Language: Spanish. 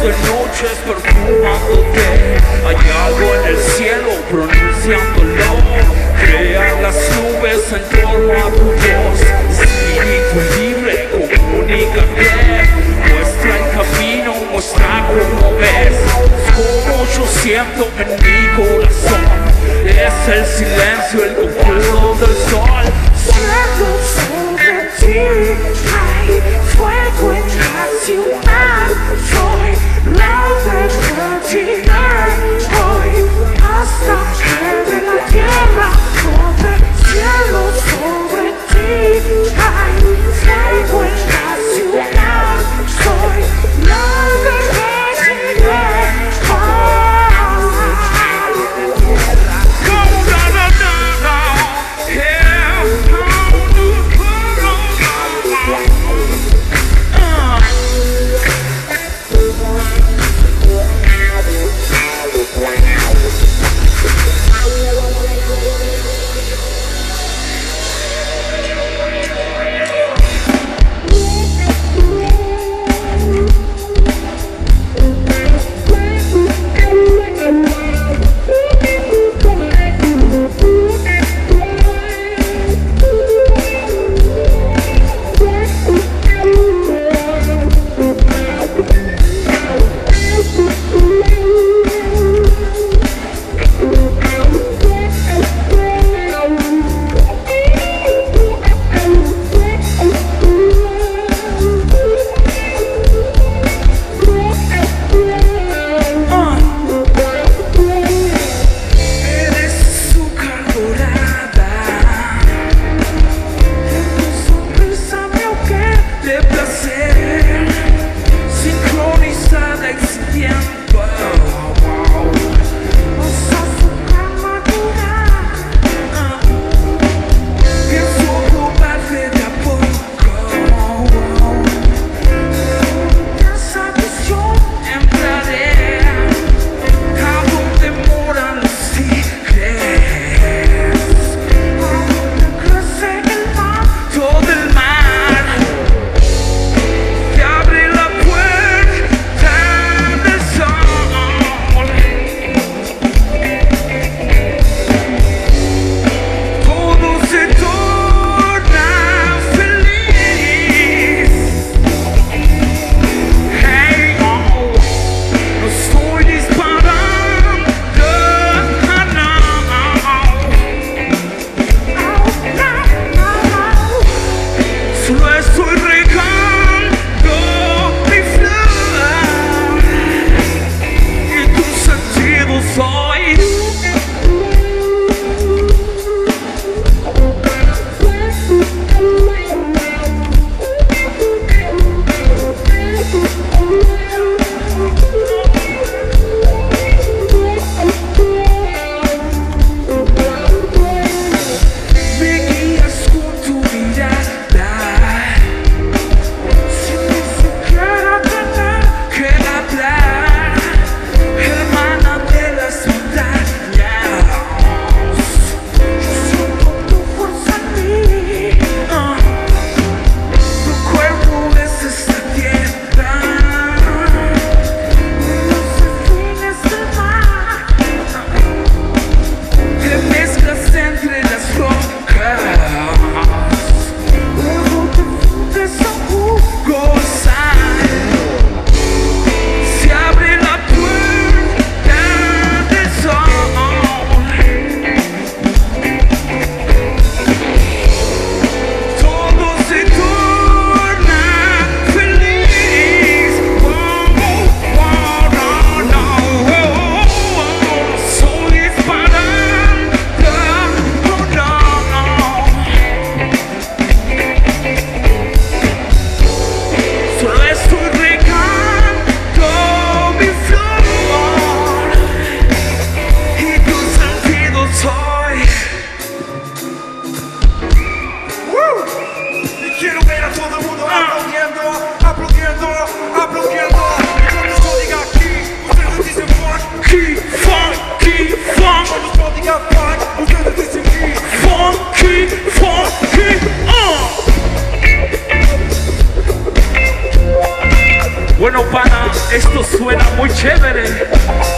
de noches perfumándote, allá en el cielo pronunciándolo, crean las nubes en torno a tu voz. Espíritu libre, comunícate, muestra el camino, muestra cómo ves. Como yo siento en mi corazón, es el silencio, el conjuro del sol. Siento sobre ti, hay fuego en la ciudad. Soy la verdadera, hoy hasta que de la tierra. Sobre el cielo, sobre ti, hay fuego en la ciudad. Soy la verdadera. Eso suena muy chévere.